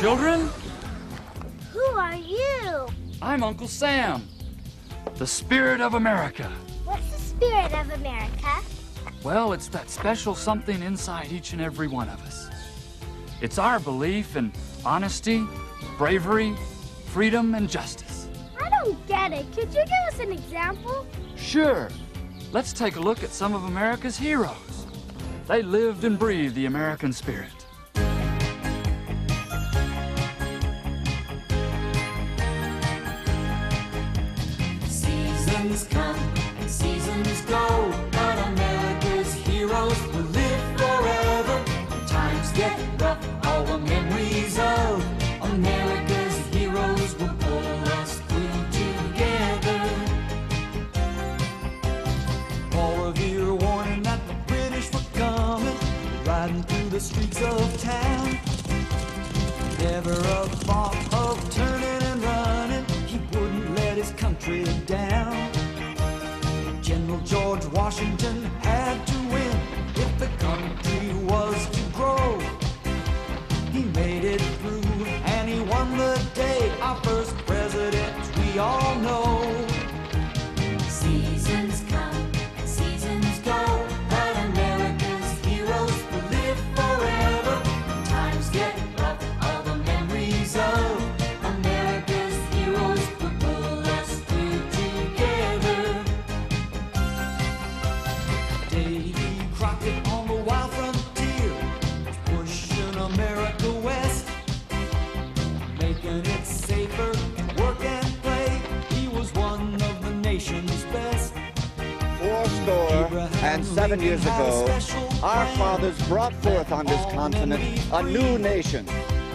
Children? Who are you? I'm Uncle Sam, the spirit of America. What's the spirit of America? Well, it's that special something inside each and every one of us. It's our belief in honesty, bravery, freedom, and justice. I don't get it. Could you give us an example? Sure. Let's take a look at some of America's heroes. They lived and breathed the American spirit. Seasons come and seasons go, but America's heroes will live forever. When times get rough, all the memories of America's heroes will pull us through together. All of you are warning that the British were coming, riding through the streets of town. Never a thought of turning and running, he wouldn't let his country down. General George Washington had to win if the country was to grow. He made it through and he won the day, our first president we all know. Seasons come and seasons go, but America's heroes will live forever. When times get rough, all the memories of America's heroes will pull us through together. Davy Crockett on the wild frontier was pushing America west, making it safer to work and play. He was one of the nation's best. 407 years ago, our fathers brought forth on this continent a new nation,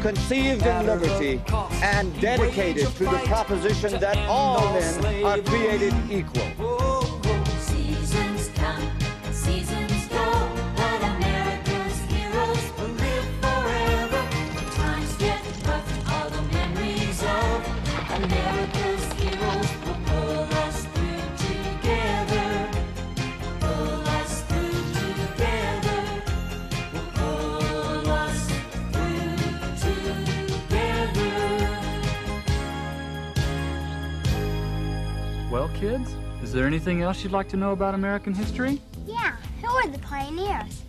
conceived in liberty and dedicated to the proposition that all men are created equal. Seasons come and seasons go, but America's heroes will live forever. When times get rough, all the memories of America's heroes will pull us through together. Pull us through together. Will pull us through together. Well, kids, is there anything else you'd like to know about American history? Yeah, who were the pioneers?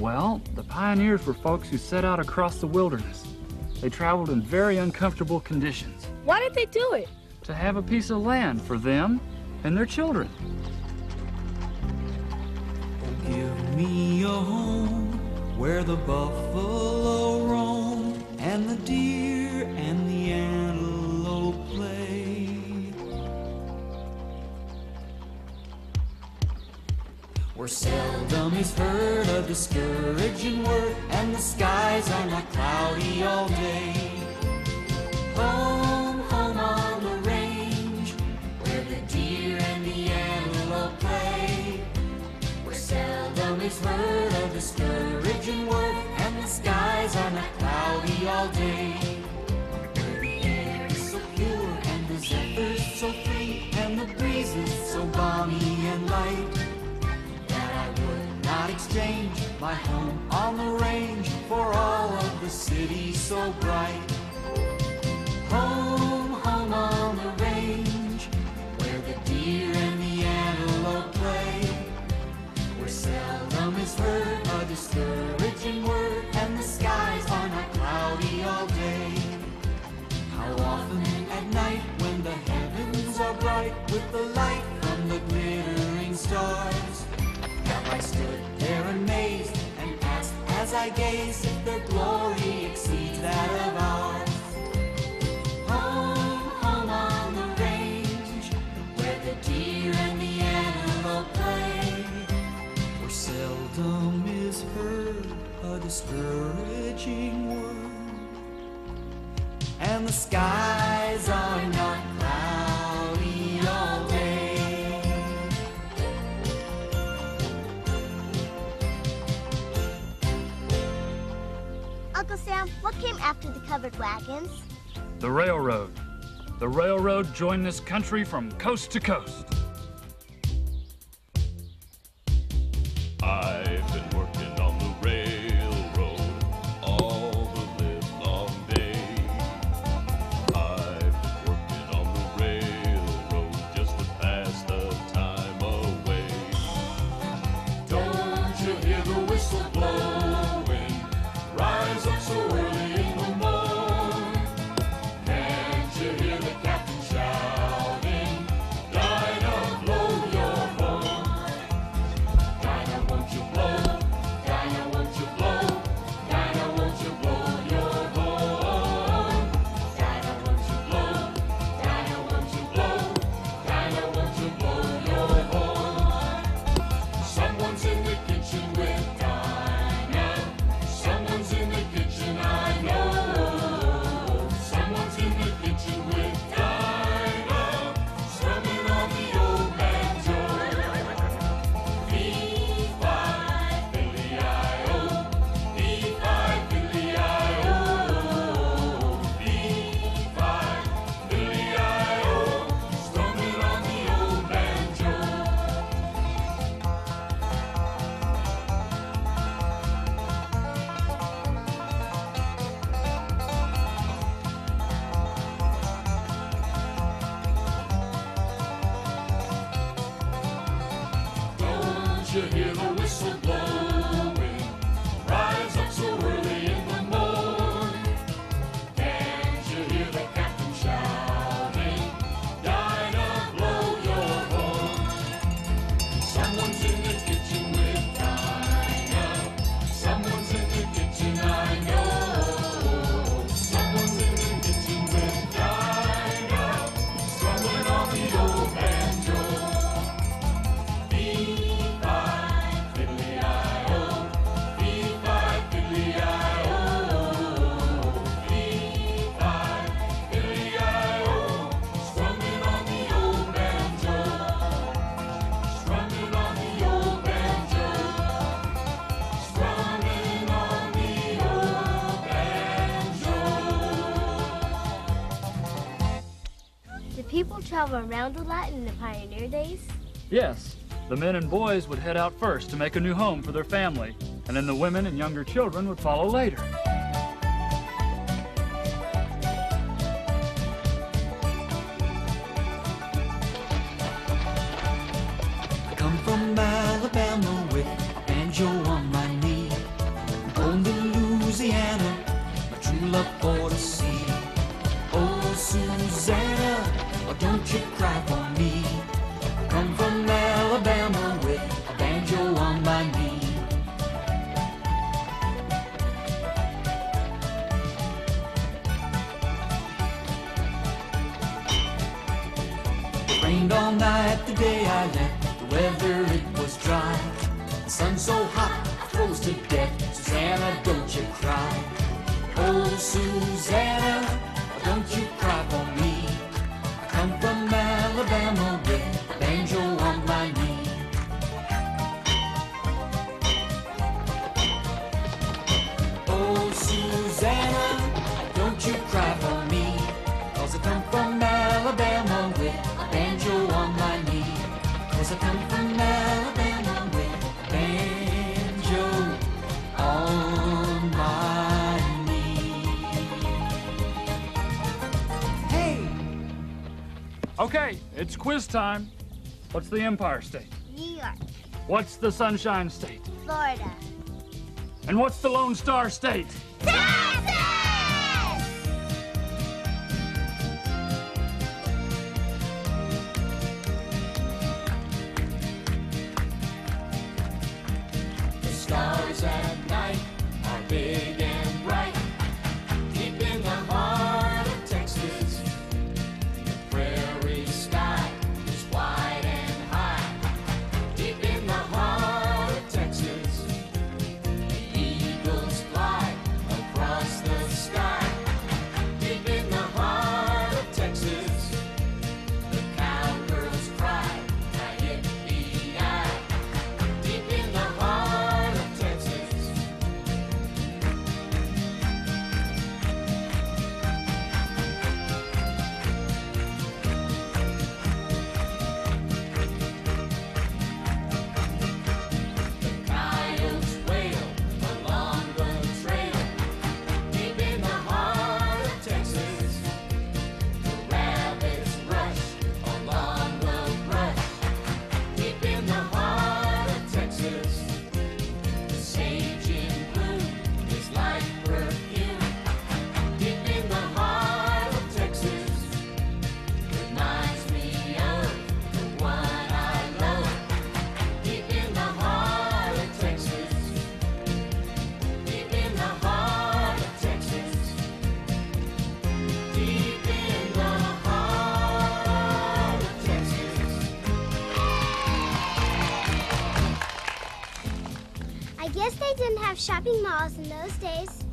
Well, the pioneers were folks who set out across the wilderness. They traveled in very uncomfortable conditions Why did they do it? to have a piece of land for them and their children. Give me a home where the buffalo roam and the deer and the antelope play. Where seldom is heard a discouraging word and the skies are not cloudy all day. Home, home on the range, where the deer and the antelope play. Where seldom is heard a discouraging word and the skies are not cloudy all day. Where the air is so pure and the zephyrs so free and the breezes so balmy and light. Not exchange my home on the range for all of the city so bright. Home, home on the range, where the deer and the antelope play. Where seldom is heard a discouraging word and the skies are not cloudy all day. How often at night when the heavens are bright with the light from the glittering stars, I stood there amazed and asked as I gazed if their glory exceeds that of ours. Home, home on the range, where the deer and the antelope play. Where seldom is heard a discouraging word and the skies are not cloudy all day. Uncle Sam, what came after the covered wagons? The railroad. The railroad joined this country from coast to coast. I've been working on the railroad all the livelong day. you hear the whistle blowing? Rise up so early in the morning. Can't you hear the captain shouting? Dinah, blow your horn. Someone's in the kitchen with Dinah. Someone's in the kitchen, I know. Someone's in the kitchen with Dinah, strumming on the old banjo. People travel around a lot in the pioneer days? Yes. The men and boys would head out first to make a new home for their family, and then the women and younger children would follow later. I come from Alabama with a banjo on my knee. I'm going to Louisiana, my true love for to see. Oh, Susanna, oh, don't you cry for me. I come from Alabama with a banjo on my knee. It rained all night the day I left. The weather, it was dry. The sun so hot, I froze to death. Susanna, don't you cry. Oh, Susanna, oh, don't you cry for me. I'm from Alabama with a banjo on my knee. Oh, Susanna, don't you cry for me, 'cause I come from Alabama with a banjo on my knee. 'Cause I come from Alabama with a banjo on my knee. Okay, it's quiz time. What's the Empire State? New York. What's the Sunshine State? Florida. And what's the Lone Star State? Texas! The stars at night are big and bright, deep in the heart of Texas. Shopping malls in those days.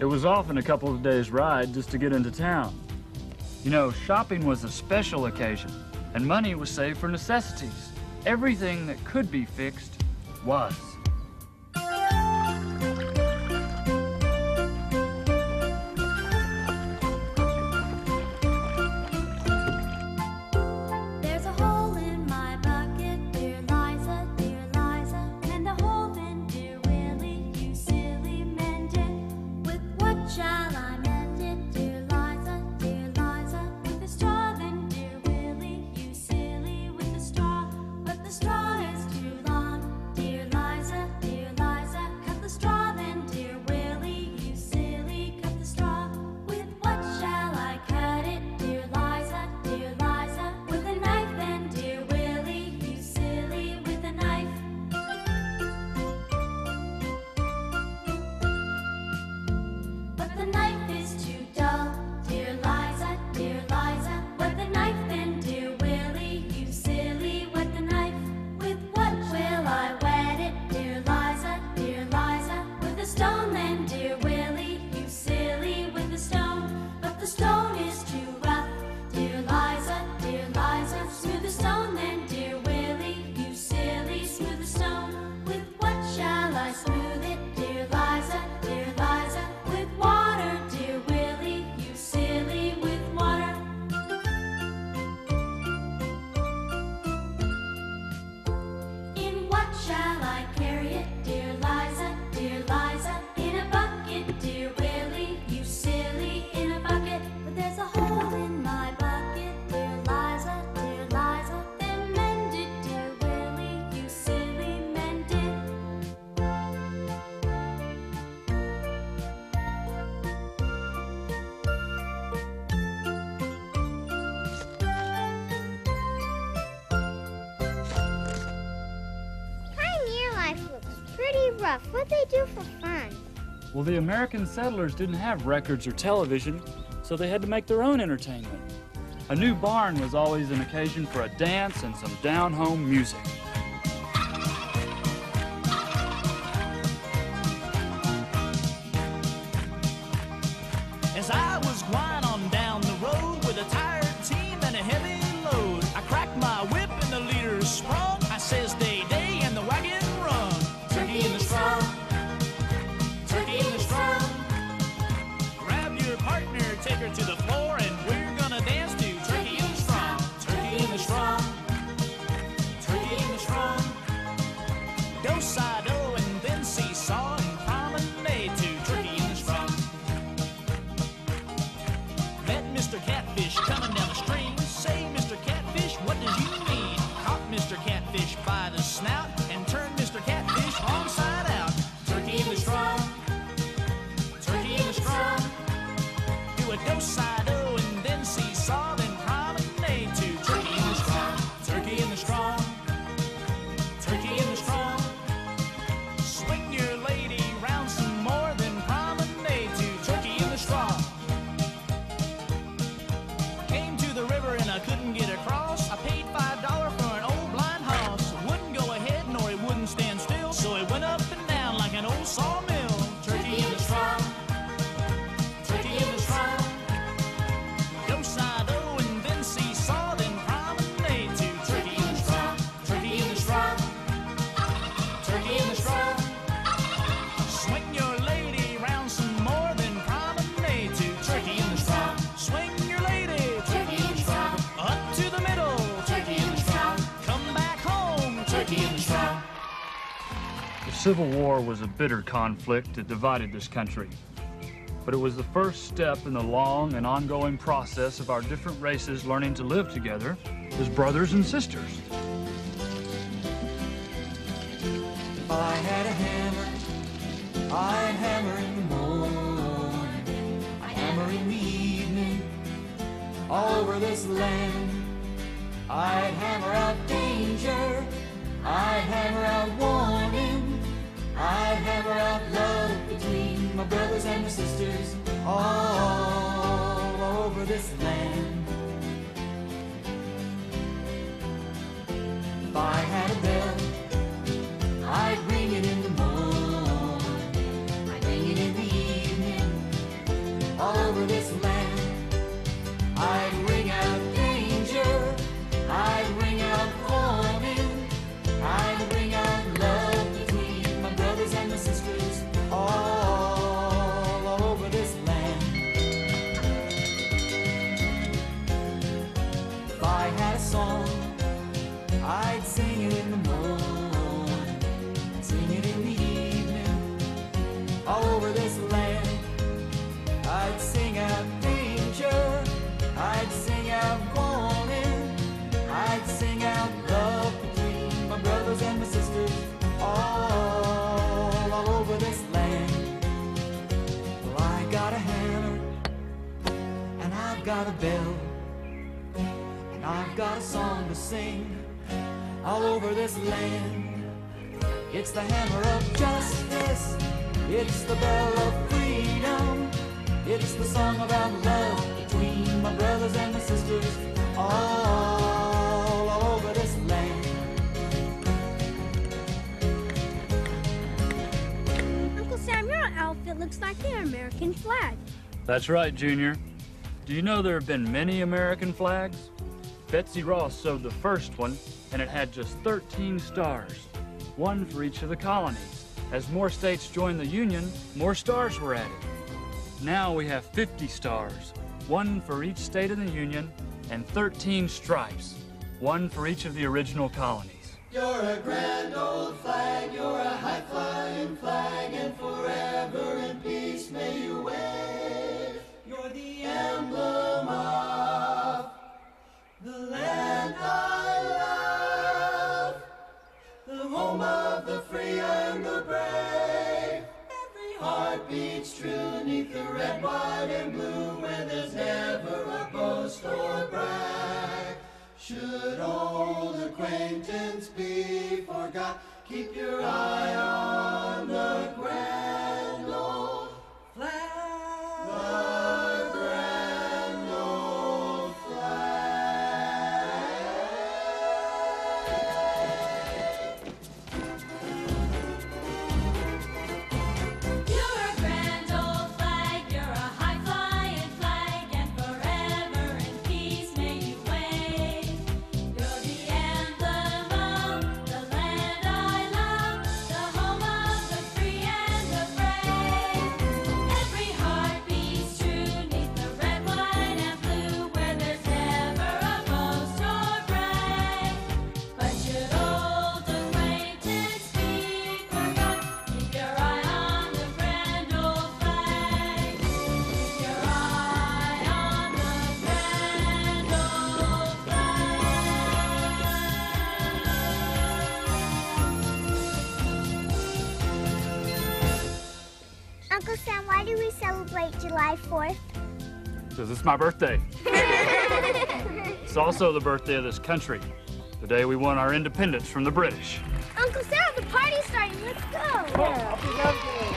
It was often a couple of days' ride just to get into town. You know, shopping was a special occasion, and money was saved for necessities. Everything that could be fixed was. Straw is too long. pretty rough. What'd they do for fun? Well, the American settlers didn't have records or television, so they had to make their own entertainment. A new barn was always an occasion for a dance and some down-home music. As I was gliding on down the road with a tired team and a heavy load, I cracked my whip and the leader sprung. I says, day, day, and the wagon run. Turkey in the straw, turkey in the straw. Grab your partner, take her to the floor, and we're gonna dance to turkey in the straw, turkey in the straw, turkey in the straw. Do-si-do and then seesaw and promenade to turkey in the straw. Met Mr. Catfish coming down the stream. Say, Mr. Catfish, what did you mean? Caught Mr. Catfish by the snout and turned Mr. Catfish on side out. Turkey in the straw, turkey in the straw. Do a do-si-do and then seesaw, then promenade to turkey in the straw, turkey in the straw, turkey in the straw. Swing your lady round some more, then promenade to turkey in the straw. Came to the river and I couldn't get across. I paid $5 for an old blind hoss. Wouldn't go ahead nor it wouldn't stand still, so it went up and down like an old sawmill. Turkey in the straw, turkey in the straw. Do-si-do and then seesaw, then promenade to turkey in the straw, turkey in the straw, turkey in the straw. Swing your lady round some more, then promenade to turkey in the straw. Swing your lady, turkey in the straw, up to the middle, turkey in the straw. Come back home, turkey in the straw. The Civil War was a bitter conflict that divided this country. But it was the first step in the long and ongoing process of our different races learning to live together as brothers and sisters. If I had a hammer, I'd hammer in the morning, I'd hammer in the evening, all over this land. I'd hammer out danger, I'd hammer out warning, I'd hammer out love between my brothers and my sisters all over this land. If I had a bell, I'd ring it in the morning, I'd ring it in the evening, all over this land. I'd ring out danger, I'd ring out warning, I'd ring out love between my brothers and my sisters all over this land. If I had a song, I'd sing it in the morning, sing it in the evening, all over this land. I'd sing out danger, I'd sing out warning, I'd sing out love between my brothers and my sisters all over this land. Well, I got a hammer, and I've got a bell, and I've got a song to sing all over this land. It's the hammer of justice, it's the bell of freedom, it's the song about love between my brothers and my sisters all over this land. Uncle Sam, your outfit looks like the American flag. That's right, Junior. Do you know there have been many American flags? Betsy Ross sewed the first one, and it had just 13 stars. One for each of the colonies. As more states joined the Union, more stars were added. Now we have 50 stars, one for each state in the Union, and 13 stripes, one for each of the original colonies. You're a grand old flag, you're a high-flying flag, and forever in peace may you wave. You're the emblem of the land I love, the home of the free and the brave. Every heart beats true 'neath the red, white, and blue, where there's never a boast or brag. Should old acquaintance be forgot, keep your eye on Why do we celebrate July 4th? Because it's my birthday. It's also the birthday of this country. The day we won our independence from the British. Uncle Sam, the party's starting. Let's go. Yeah.